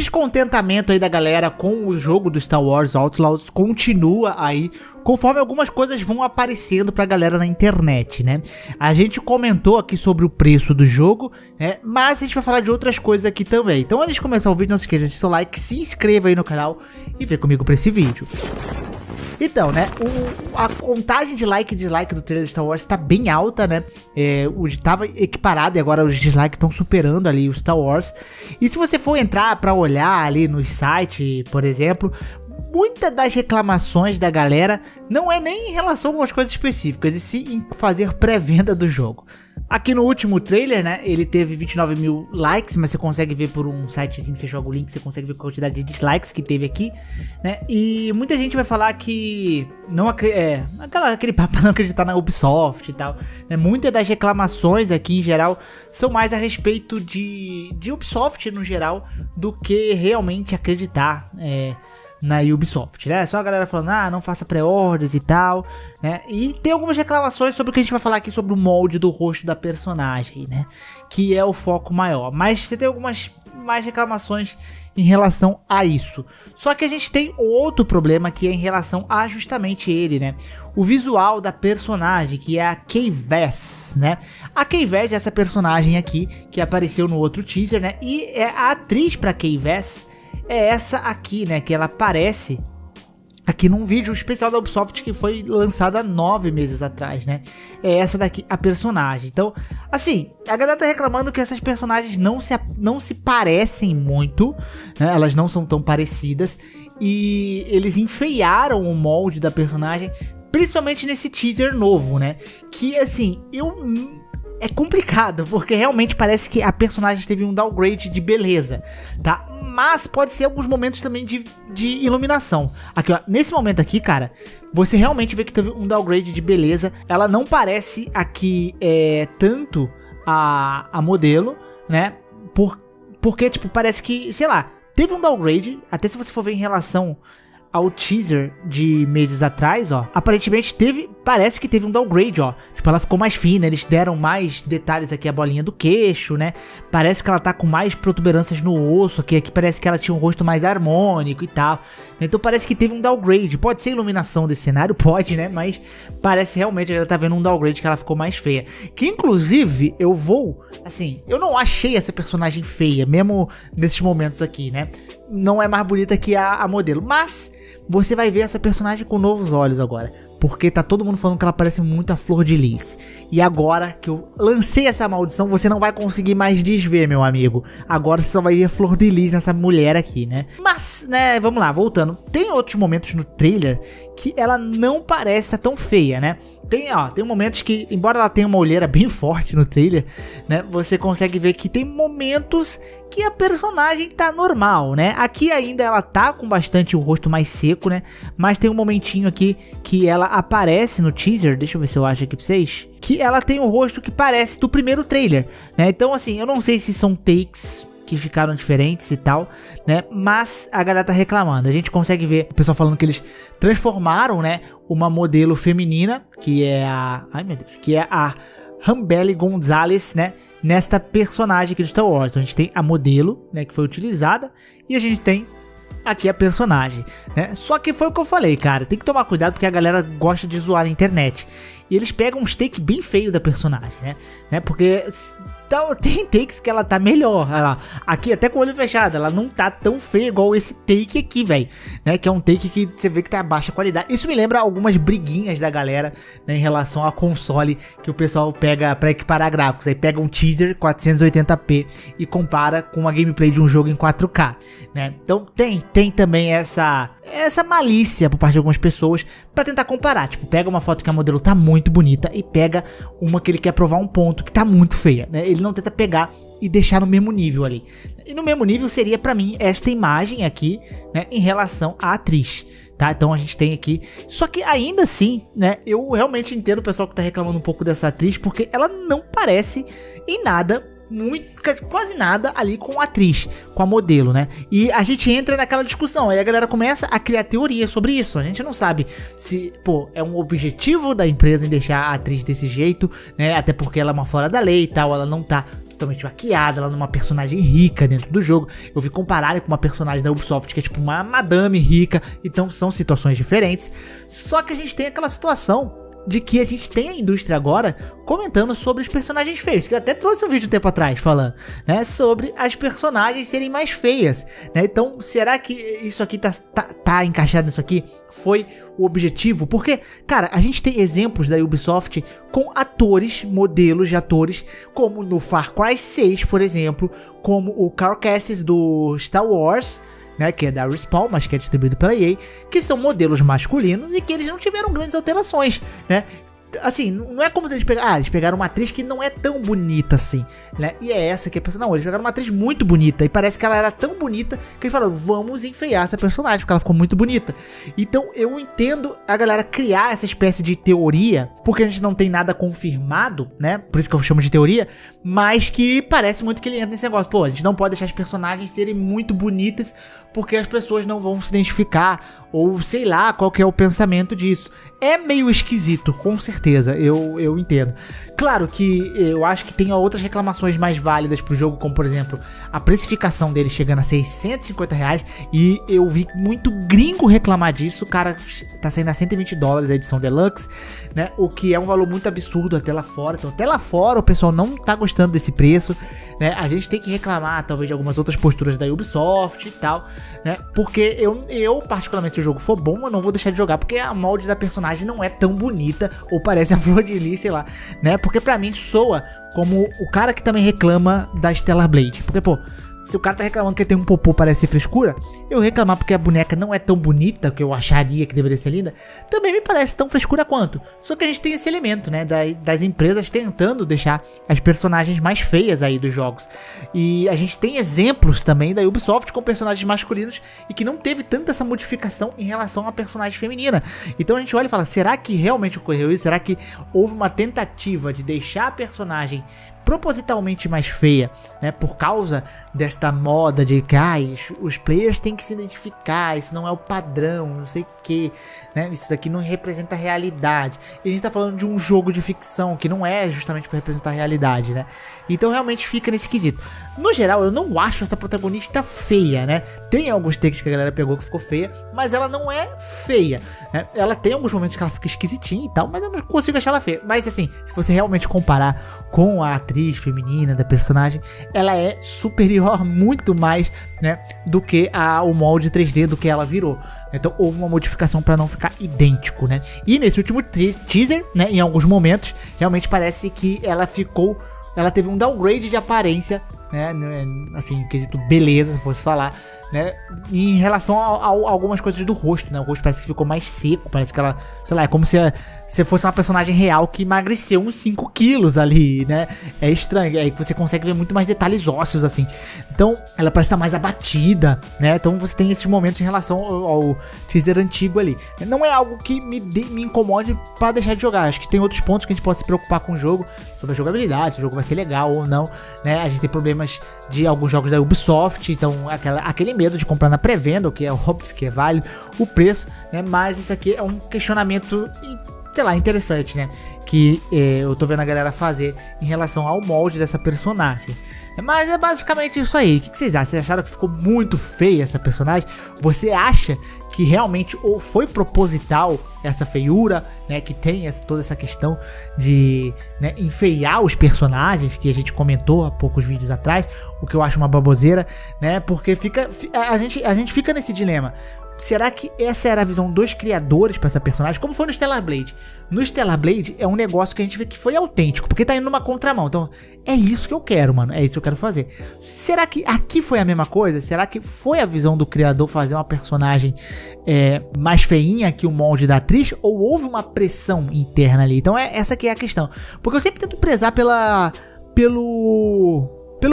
descontentamento aí da galera com o jogo do Star Wars Outlaws continua aí, conforme algumas coisas vão aparecendo pra galera na internet, né? A gente comentou aqui sobre o preço do jogo, né? Mas a gente vai falar de outras coisas aqui também. Então antes de começar o vídeo, não se esqueça de deixar o like, se inscreva aí no canal e vem comigo pra esse vídeo. Então, né, a contagem de like e dislike do trailer de Star Wars tá bem alta, né? Tava equiparado e agora os dislikes estão superando ali o Star Wars. E se você for entrar pra olhar ali no site, por exemplo, muitas das reclamações da galera não é nem em relação a algumas coisas específicas, e sim em fazer pré-venda do jogo. Aqui no último trailer, né, ele teve 29 mil likes, mas você consegue ver por um sitezinho que você joga o link, você consegue ver a quantidade de dislikes que teve aqui, né, e muita gente vai falar que não aquele papo não acreditar na Ubisoft e tal, né, muitas das reclamações aqui em geral são mais a respeito de Ubisoft no geral do que realmente acreditar, na Ubisoft, né? Só a galera falando, ah, não faça pré-orders e tal, né? E tem algumas reclamações sobre o que a gente vai falar aqui sobre o molde do rosto da personagem, né? Que é o foco maior. Mas você tem algumas mais reclamações em relação a isso. Só que a gente tem outro problema que é em relação a justamente ele, né? O visual da personagem, que é a Kay Vess, né? A Kay Vess é essa personagem aqui que apareceu no outro teaser, né? E é a atriz para Kay Vess. É essa aqui, né, que ela aparece aqui num vídeo especial da Ubisoft que foi lançada 9 meses atrás, né? É essa daqui a personagem. Então, assim, a galera tá reclamando que essas personagens não se parecem muito, né? Elas não são tão parecidas e eles enfeiaram o molde da personagem, principalmente nesse teaser novo, né? Que, assim, é complicado, porque realmente parece que a personagem teve um downgrade de beleza, tá? Mas pode ser alguns momentos também de iluminação. Aqui, ó, nesse momento aqui, cara, você realmente vê que teve um downgrade de beleza. Ela não parece aqui tanto a modelo, né? Porque, tipo, parece que, sei lá, teve um downgrade, até se você for ver em relação ao teaser de meses atrás, ó, aparentemente parece que teve um downgrade, ó, tipo, ela ficou mais fina, eles deram mais detalhes aqui, a bolinha do queixo, né, parece que ela tá com mais protuberâncias no osso, aqui parece que ela tinha um rosto mais harmônico e tal, então parece que teve um downgrade, pode ser iluminação desse cenário, pode, né, mas parece realmente que ela tá vendo um downgrade, que ela ficou mais feia, que inclusive eu não achei essa personagem feia, mesmo nesses momentos aqui, né, não é mais bonita que a modelo, mas você vai ver essa personagem com novos olhos agora, porque tá todo mundo falando que ela parece muito a Flor de Lis, e agora que eu lancei essa maldição, você não vai conseguir mais desver, meu amigo, agora você só vai ver a Flor de Lis nessa mulher aqui, né, mas, né, vamos lá, voltando, tem outros momentos no trailer que ela não parece estar tão feia, né, tem momentos que, embora ela tenha uma olheira bem forte no trailer, né, você consegue ver que tem momentos que a personagem tá normal, né, aqui ainda ela tá com bastante o rosto mais seco, né, mas tem um momentinho aqui que ela aparece no teaser, deixa eu ver se eu acho aqui pra vocês, que ela tem um rosto que parece do primeiro trailer, né, então assim, eu não sei se são takes que ficaram diferentes e tal, né, mas a galera tá reclamando, a gente consegue ver o pessoal falando que eles transformaram, né, uma modelo feminina, que é a, ai meu Deus, que é a Rambelli Gonzalez, né, nesta personagem aqui do Star Wars, então a gente tem a modelo, né, que foi utilizada, e a gente tem aqui a personagem, né? Só que foi o que eu falei, cara, tem que tomar cuidado porque a galera gosta de zoar na internet e eles pegam uns takes bem feios da personagem, né? Porque tem takes que ela tá melhor, olha lá, aqui até com o olho fechado, ela não tá tão feia igual esse take aqui, velho, né? Que é um take que você vê que tá baixa qualidade, isso me lembra algumas briguinhas da galera, né, em relação a console, que o pessoal pega pra equiparar gráficos, aí pega um teaser 480p e compara com uma gameplay de um jogo em 4K, né? Então tem também essa malícia por parte de algumas pessoas pra tentar comparar, tipo, pega uma foto que a modelo tá muito bonita e pega uma que ele quer provar um ponto que tá muito feia, né? Ele não tenta pegar e deixar no mesmo nível ali, e no mesmo nível seria pra mim esta imagem aqui, né, em relação à atriz, tá? Então a gente tem aqui, só que ainda assim, né, eu realmente entendo o pessoal que tá reclamando um pouco dessa atriz, porque ela não parece em nada, quase nada ali com a atriz, com a modelo, né? E a gente entra naquela discussão, aí a galera começa a criar teorias sobre isso. A gente não sabe se, pô, é um objetivo da empresa em deixar a atriz desse jeito, né? Até porque ela é uma fora da lei e tal, ela não tá totalmente maquiada, ela numa personagem rica dentro do jogo. Eu vi comparada com uma personagem da Ubisoft que é tipo uma madame rica, então são situações diferentes. Só que a gente tem aquela situação de que a gente tem a indústria agora comentando sobre os personagens feios, que eu até trouxe um vídeo um tempo atrás falando, né, sobre as personagens serem mais feias, né? Então será que isso aqui tá encaixado nisso aqui? Foi o objetivo? Porque, cara, a gente tem exemplos da Ubisoft com atores, modelos de atores, como no Far Cry 6, por exemplo, como o Carcasses do Star Wars, né, que é da Respawn, mas que é distribuído pela EA, que são modelos masculinos e que eles não tiveram grandes alterações, né? Assim, não é como se eles pegaram, eles pegaram uma atriz que não é tão bonita assim, né? E é essa que a pessoa, não, eles pegaram uma atriz muito bonita e parece que ela era tão bonita que eles falaram, vamos enfeiar essa personagem porque ela ficou muito bonita. Então eu entendo a galera criar essa espécie de teoria, porque a gente não tem nada confirmado, né? Por isso que eu chamo de teoria, mas que parece muito que ele entra nesse negócio, pô, a gente não pode deixar as personagens serem muito bonitas porque as pessoas não vão se identificar, ou sei lá, qual que é o pensamento disso. É meio esquisito, com certeza. Eu entendo. Claro que eu acho que tem outras reclamações mais válidas pro jogo, como por exemplo a precificação dele chegando a 650 reais, e eu vi muito gringo reclamar disso. O cara tá saindo a 120 dólares a edição deluxe, né? O que é um valor muito absurdo até lá fora. Então até lá fora o pessoal não tá gostando desse preço, né? A gente tem que reclamar talvez de algumas outras posturas da Ubisoft e tal, né? Porque eu particularmente, se o jogo for bom, eu não vou deixar de jogar, porque a molde da personagem não é tão bonita, ou parece a flor de lis, sei lá, né? Porque pra mim soa como o cara que também reclama da Stellar Blade. Porque, pô, se o cara tá reclamando que tem um popô, parece frescura, eu reclamar porque a boneca não é tão bonita, que eu acharia que deveria ser linda, também me parece tão frescura quanto. Só que a gente tem esse elemento, né, das empresas tentando deixar as personagens mais feias aí dos jogos. E a gente tem exemplos também da Ubisoft com personagens masculinos e que não teve tanta essa modificação em relação a personagem feminina. Então a gente olha e fala, será que realmente ocorreu isso? Será que houve uma tentativa de deixar a personagem propositalmente mais feia, né, por causa desta moda de que os players têm que se identificar, isso não é o padrão, não sei o que, né, isso daqui não representa a realidade, e a gente tá falando de um jogo de ficção que não é justamente para representar a realidade, né, então realmente fica nesse quesito. No geral, eu não acho essa protagonista feia, né, tem alguns takes que a galera pegou que ficou feia, mas ela não é feia, né, ela tem alguns momentos que ela fica esquisitinha e tal, mas eu não consigo achar ela feia, mas assim, se você realmente comparar com a atriz feminina da personagem, ela é superior muito mais, né, do que o molde 3D do que ela virou. Então houve uma modificação para não ficar idêntico, né, e nesse último teaser, né, em alguns momentos, realmente parece que ela teve um downgrade de aparência, né, assim, quesito beleza, se fosse falar, né, em relação a algumas coisas do rosto, né, o rosto parece que ficou mais seco, parece que ela, sei lá, é como se fosse uma personagem real que emagreceu uns 5 quilos ali, né, é estranho, aí você consegue ver muito mais detalhes ósseos, assim, então ela parece estar mais abatida, né, então você tem esses momentos em relação ao teaser antigo ali, não é algo que me incomode pra deixar de jogar, acho que tem outros pontos que a gente pode se preocupar com o jogo, sobre a jogabilidade, se o jogo vai ser legal ou não, né, a gente tem problemas de alguns jogos da Ubisoft, então aquele medo de comprar na pré-venda, o que é óbvio que é válido, o preço, né, mas isso aqui é um questionamento, sei lá, interessante, né, que eu tô vendo a galera fazer em relação ao molde dessa personagem. Mas é basicamente isso aí. O que vocês acham? Vocês acharam que ficou muito feia essa personagem? Você acha que realmente ou foi proposital essa feiura, né, que tem toda essa questão de, né, enfeiar os personagens que a gente comentou há poucos vídeos atrás, o que eu acho uma baboseira, né, porque a gente fica nesse dilema. Será que essa era a visão dos criadores para essa personagem? Como foi no Stellar Blade? No Stellar Blade é um negócio que a gente vê que foi autêntico, porque tá indo numa contramão. Então, é isso que eu quero, mano. É isso que eu quero fazer. Será que aqui foi a mesma coisa? Será que foi a visão do criador fazer uma personagem mais feinha que o molde da atriz? Ou houve uma pressão interna ali? Então, essa que é a questão. Porque eu sempre tento prezar pelo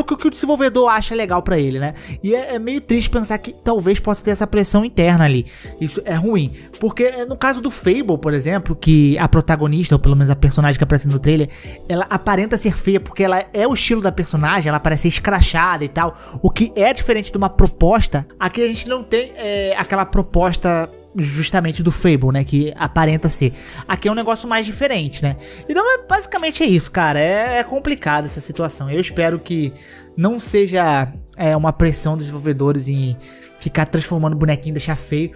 que o desenvolvedor acha legal pra ele, né? E é meio triste pensar que talvez possa ter essa pressão interna ali. Isso é ruim. Porque no caso do Fable, por exemplo, que a protagonista, ou pelo menos a personagem que aparece no trailer, ela aparenta ser feia porque ela é o estilo da personagem, ela parece ser escrachada e tal. O que é diferente de uma proposta. Aqui a gente não tem aquela proposta justamente do Fable, né, que aparenta ser. Aqui é um negócio mais diferente, né? Então basicamente é isso, cara. É complicado essa situação. Eu espero que não seja uma pressão dos desenvolvedores em ficar transformando o bonequinho e deixar feio.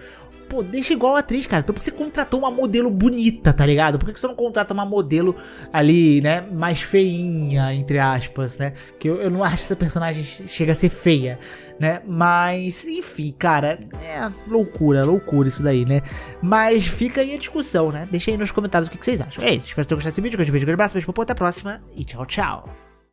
Pô, deixa igual a atriz, cara. Então, porque você contratou uma modelo bonita, tá ligado? Por que você não contrata uma modelo ali, né, mais feinha, entre aspas, né? Que eu não acho que essa personagem chega a ser feia, né? Mas, enfim, cara, é loucura, loucura isso daí, né? Mas fica aí a discussão, né? Deixa aí nos comentários o que vocês acham. É isso, espero que vocês tenham gostado desse vídeo. Um grande beijo, um abraço, beijo, até a próxima e tchau, tchau.